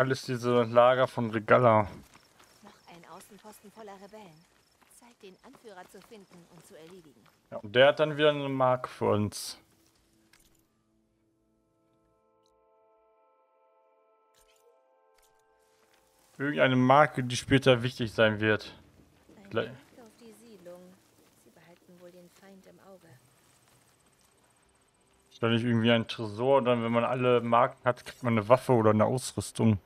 alles diese Lager von Regalla. Noch ein Außenposten voller Rebellen. Zeit, den Anführer zu finden und zu erledigen. Ja, und der hat dann wieder eine Mark für uns. Irgendeine Marke, die später wichtig sein wird. Ein auf die Siedlung. Sie behalten wohl den Feind im Auge. Ist da nicht irgendwie ein Tresor? Und dann, wenn man alle Marken hat, kriegt man eine Waffe oder eine Ausrüstung.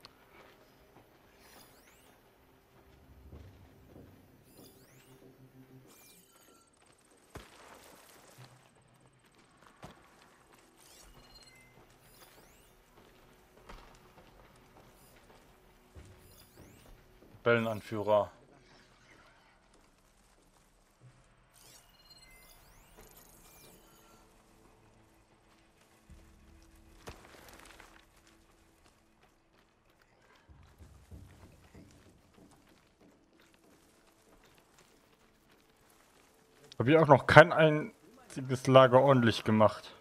Rebellenanführer. Habe ich auch noch kein einziges Lager ordentlich gemacht.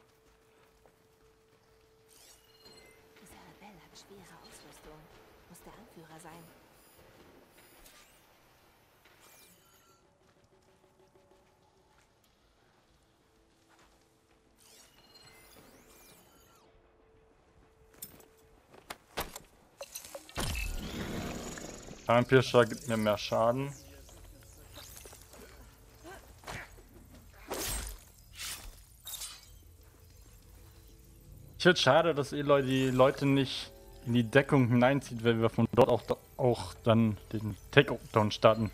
Dieser Rebell hat schwere Ausrüstung. Muss der Anführer sein. Ein Pirscher gibt mir mehr Schaden. Ich finde es schade, dass Aloy die Leute nicht in die Deckung hineinzieht, wenn wir von dort auch dann den Takedown starten.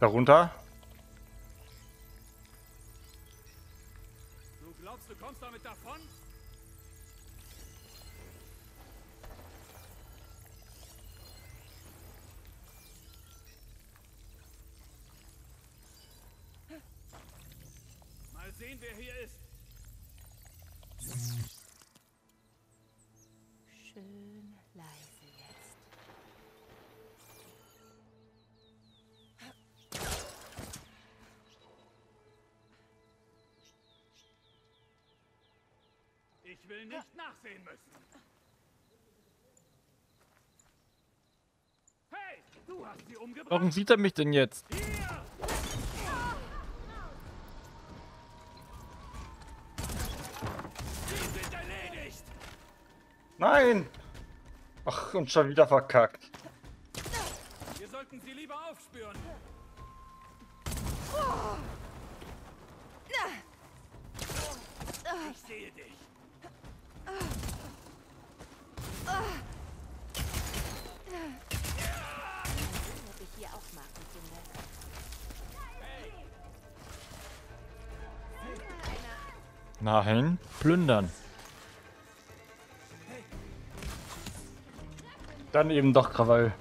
Darunter. Du glaubst, du kommst damit davon? Mal sehen, wer hier ist. Schön leise. Ich will nicht nachsehen müssen. Hey, du hast sie umgebracht. Warum sieht er mich denn jetzt? Hier! Sie sind erledigt. Nein! Ach, und schon wieder verkackt. Wir sollten sie lieber aufspüren. Ich sehe dich. Nein, plündern. Dann eben doch Krawall.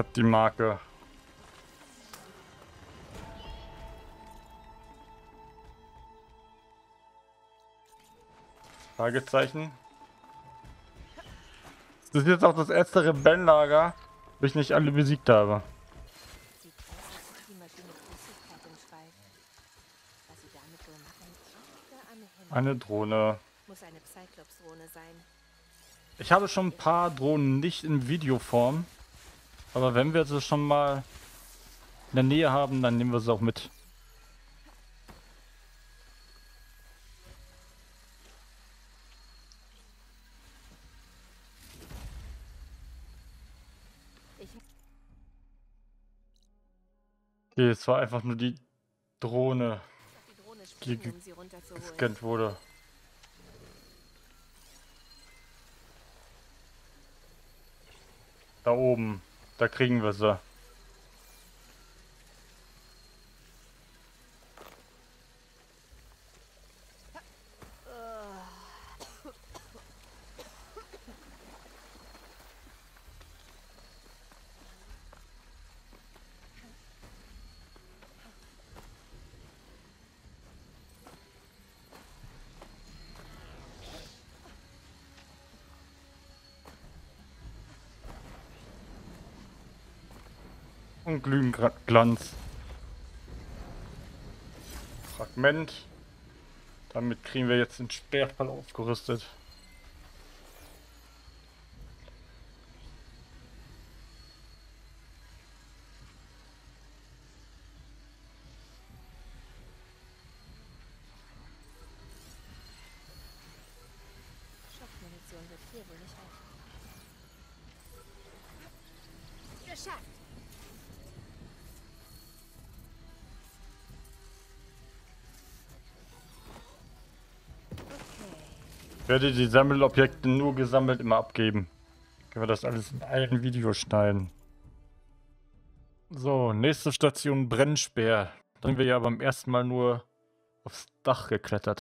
Ich hab die Marke. Fragezeichen. Das ist jetzt auch das erste Rebellenlager, wo ich nicht alle besiegt habe. Eine Drohne. Muss eine Cyclops-Drohne sein. Ich habe schon ein paar Drohnen nicht in Videoform. Aber wenn wir sie schon mal in der Nähe haben, dann nehmen wir sie auch mit. Okay, es war einfach nur die Drohne gescannt wurde. Da oben, da kriegen wir sie. Und Glühenglanz. Fragment. Damit kriegen wir jetzt den Sperrfall aufgerüstet. Schockmunition wird hier wohl nicht helfen. Geschafft! Ich werde die Sammelobjekte nur gesammelt immer abgeben. Können wir das alles in einem Video schneiden. So, nächste Station Brennspeer. Da sind wir ja beim ersten Mal nur aufs Dach geklettert.